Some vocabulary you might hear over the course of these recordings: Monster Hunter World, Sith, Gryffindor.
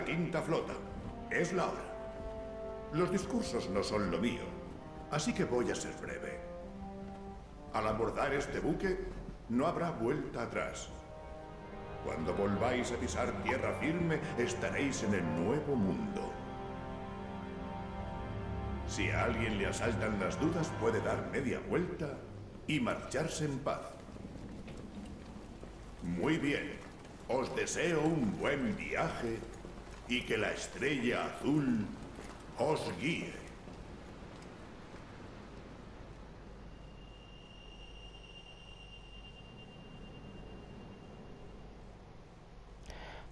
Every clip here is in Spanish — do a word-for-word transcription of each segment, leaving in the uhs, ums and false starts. La quinta flota. Es la hora. Los discursos no son lo mío, así que voy a ser breve. Al abordar este buque, no habrá vuelta atrás. Cuando volváis a pisar tierra firme, estaréis en el nuevo mundo. Si a alguien le asaltan las dudas, puede dar media vuelta y marcharse en paz. Muy bien. Os deseo un buen viaje y que la estrella azul os guíe.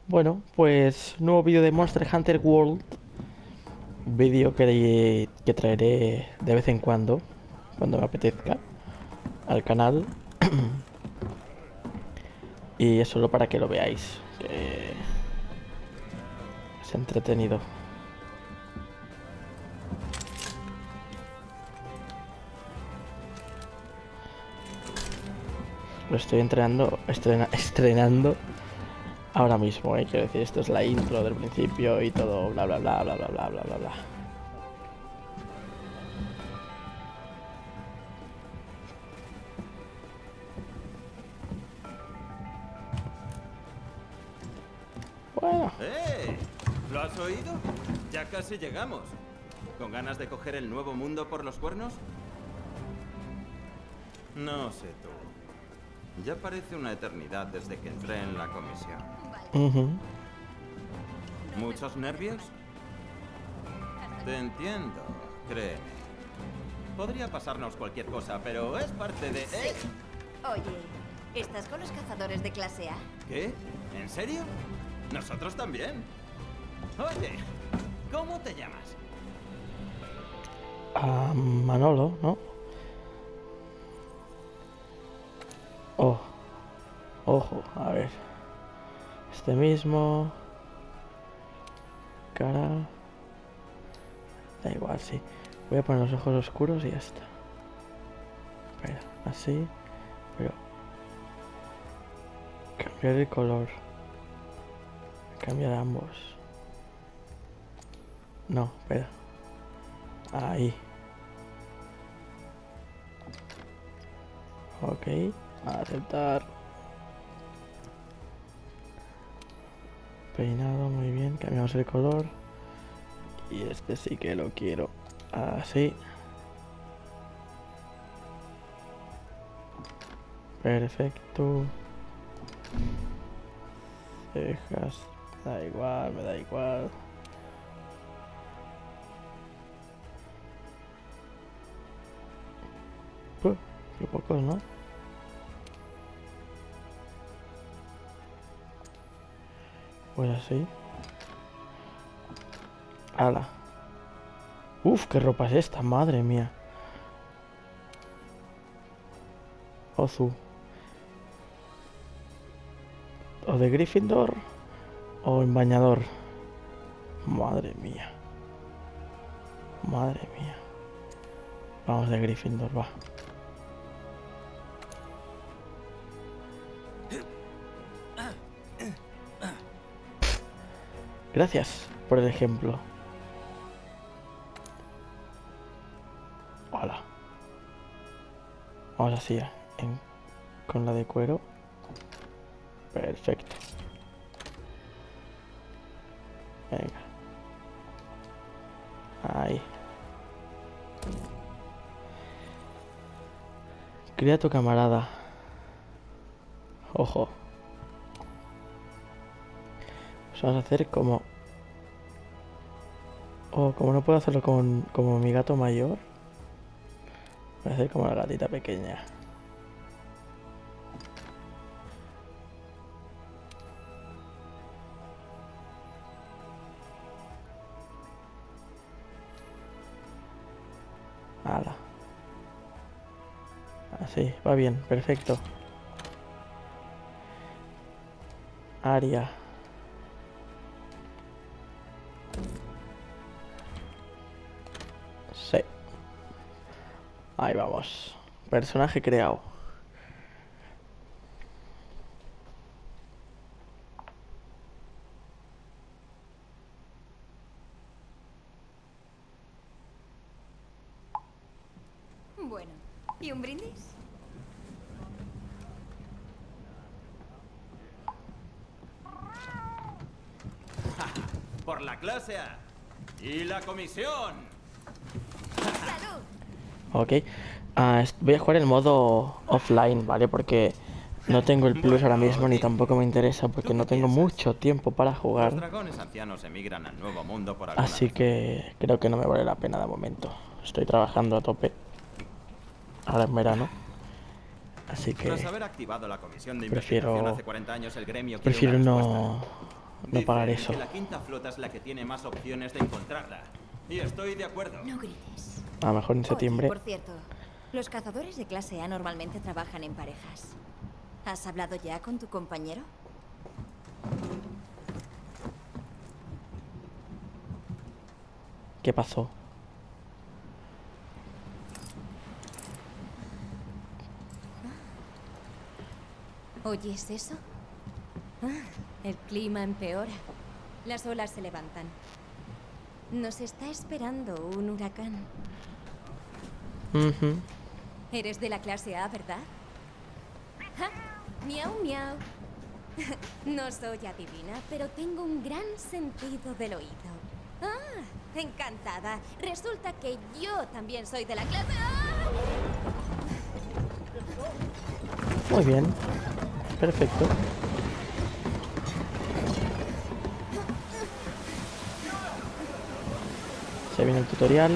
Bueno, pues nuevo vídeo de Monster Hunter World. Vídeo que, que traeré de vez en cuando, cuando me apetezca, al canal. Y es solo para que lo veáis, que es entretenido. Lo estoy entrenando, estrena, estrenando ahora mismo, ¿eh? Quiero decir, esto es la intro del principio y todo, bla bla bla bla bla bla bla bla bla. Bueno. ¡Eh! ¿Lo has oído? Ya casi llegamos. ¿Con ganas de coger el nuevo mundo por los cuernos? No sé tú. Ya parece una eternidad desde que entré en la comisión. Uh-huh. ¿Muchos nervios? Te entiendo, créeme. Podría pasarnos cualquier cosa, pero es parte de... Sí. ¿Eh? Oye, ¿estás con los cazadores de clase A? ¿Qué? ¿En serio? Nosotros también. Oye, ¿cómo te llamas? Ah, Manolo, ¿no? Oh. Ojo, a ver. Este mismo. Cara. Da igual, sí. Voy a poner los ojos oscuros y ya está. Espera, así. Pero... cambiar el color. Cambiar ambos. No, espera. Ahí. Ok. Aceptar. Peinado, muy bien. Cambiamos el color. Y este sí que lo quiero. Así. Perfecto. Cejas. Da igual, me da igual. Puh, qué pocos, ¿no? Pues así. ¡Hala! ¡Uf! ¿Qué ropa es esta? ¡Madre mía! Ozu. ¿O de Gryffindor? O en bañador. Madre mía. Madre mía. Vamos de Gryffindor, va. Gracias por el ejemplo. Hola. Vamos así, en, con la de cuero. Perfecto. Venga. Ahí. Cría a tu camarada. Ojo. Pues vamos a hacer como... Oh, como no puedo hacerlo con como mi gato mayor, voy a hacer como la gatita pequeña. Ala. Así, va bien, perfecto. Área. Sí. Ahí vamos. Personaje creado. ¿Y un brindis? Por la clase A y la comisión. ¡Salud! Ok, uh, voy a jugar en modo offline, ¿vale? Porque no tengo el plus ahora mismo ni tampoco me interesa porque no tengo mucho tiempo para jugar. Los dragones ancianos emigran al nuevo mundo por alguna Así que creo que no me vale la pena de momento. Estoy trabajando a tope ahora en verano. Así que Tras haber activado la comisión de prefiero, hace cuarenta años el gremio prefiero no... no pagar eso. La quinta flota es la que tiene más opciones de encontrarla. Y estoy de acuerdo. No grites. A lo mejor en septiembre. Oye, por cierto, los cazadores de clase A normalmente trabajan en parejas. ¿Has hablado ya con tu compañero? ¿Qué pasó? ¿Oyes eso? Ah, el clima empeora. Las olas se levantan. Nos está esperando un huracán. Uh-huh. Eres de la clase A, ¿verdad? ¿Ah? Miau, miau. No soy adivina, pero tengo un gran sentido del oído. Ah, encantada. Resulta que yo también soy de la clase A. Muy bien. Perfecto. Se viene el tutorial.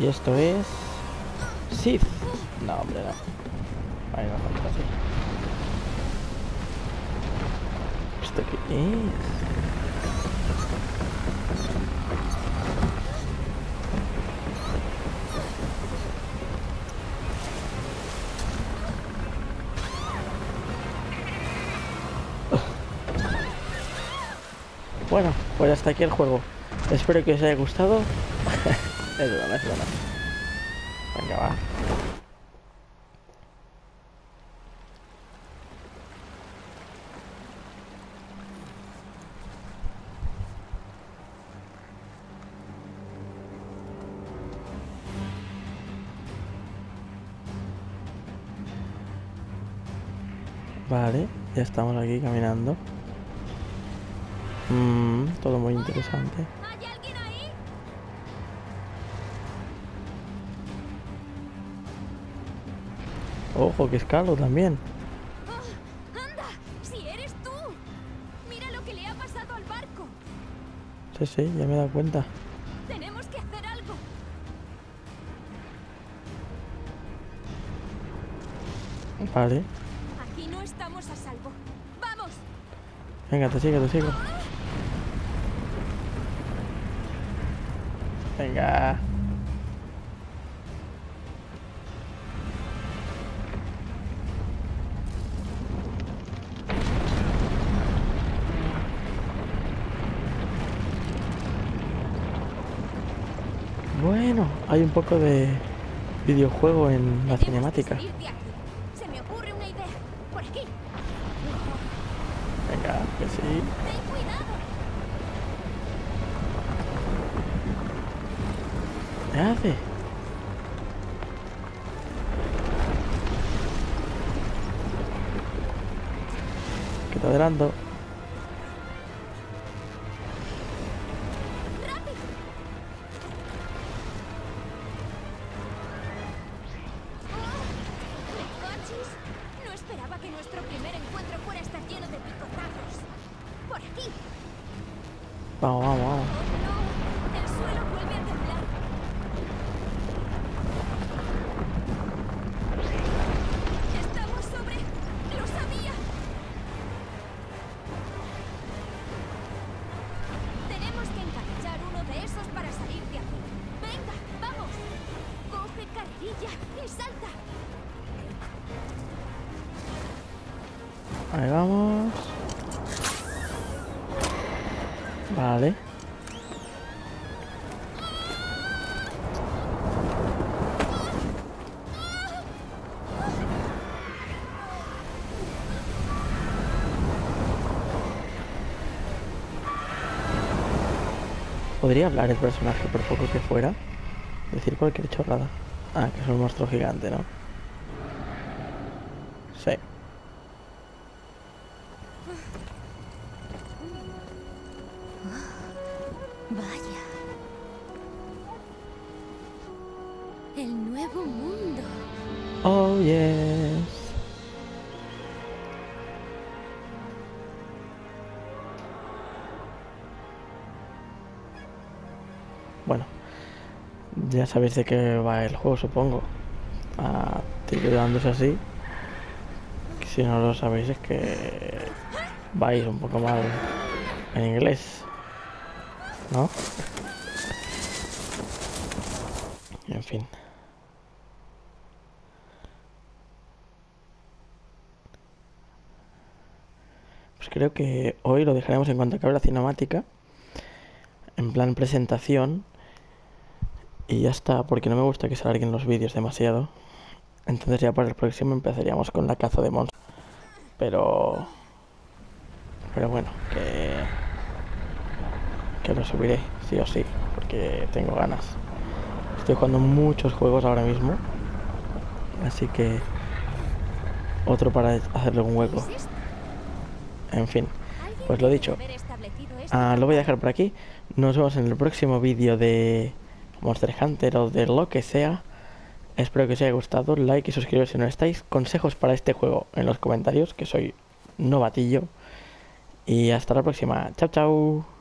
Y esto es... Sith. No, hombre, no. Ahí no falta así. ¿Esto qué es? Bueno, pues hasta aquí el juego. Espero que os haya gustado. Es broma, es broma. Venga, va. Vale, ya estamos aquí caminando. Mm, todo muy interesante. ¿Hay alguien ahí? Ojo, que escalo también. Oh, ¡anda! ¡Si eres tú! ¡Mira lo que le ha pasado al barco! Sí, sí, ya me he dado cuenta. ¡Tenemos que hacer algo! Vale. Aquí no estamos a salvo. ¡Vamos! Venga, te sigo, te sigo. Venga. Bueno, hay un poco de videojuego en la cinemática. Se me ocurre una idea. Por aquí. Venga, que sí. ¿Qué hace? Que te adelanto. Ahí vamos. Vale. Podría hablar el personaje por poco que fuera. Decir cualquier chorrada. Ah, que es un monstruo gigante, ¿no? Sí. Vaya. El nuevo mundo. Oh, yes. Bueno, ya sabéis de qué va el juego, supongo. A tiros dándose así. Si no lo sabéis es que vais un poco mal en inglés, ¿no? En fin. Pues creo que hoy lo dejaremos en cuanto acabe la cinemática. En plan presentación. Y ya está, porque no me gusta que se alarguen los vídeos demasiado. Entonces ya para el próximo empezaríamos con la caza de monstruos. Pero... Pero bueno, que... Que lo subiré, sí o sí, porque tengo ganas. Estoy jugando muchos juegos ahora mismo. Así que... Otro para hacerle un hueco. En fin, pues lo dicho. Ah, lo voy a dejar por aquí. Nos vemos en el próximo vídeo de... Monster Hunter o de lo que sea. Espero que os haya gustado, like y suscribiros si no estáis. Consejos para este juego en los comentarios, que soy novatillo. Y hasta la próxima. Chao, chao.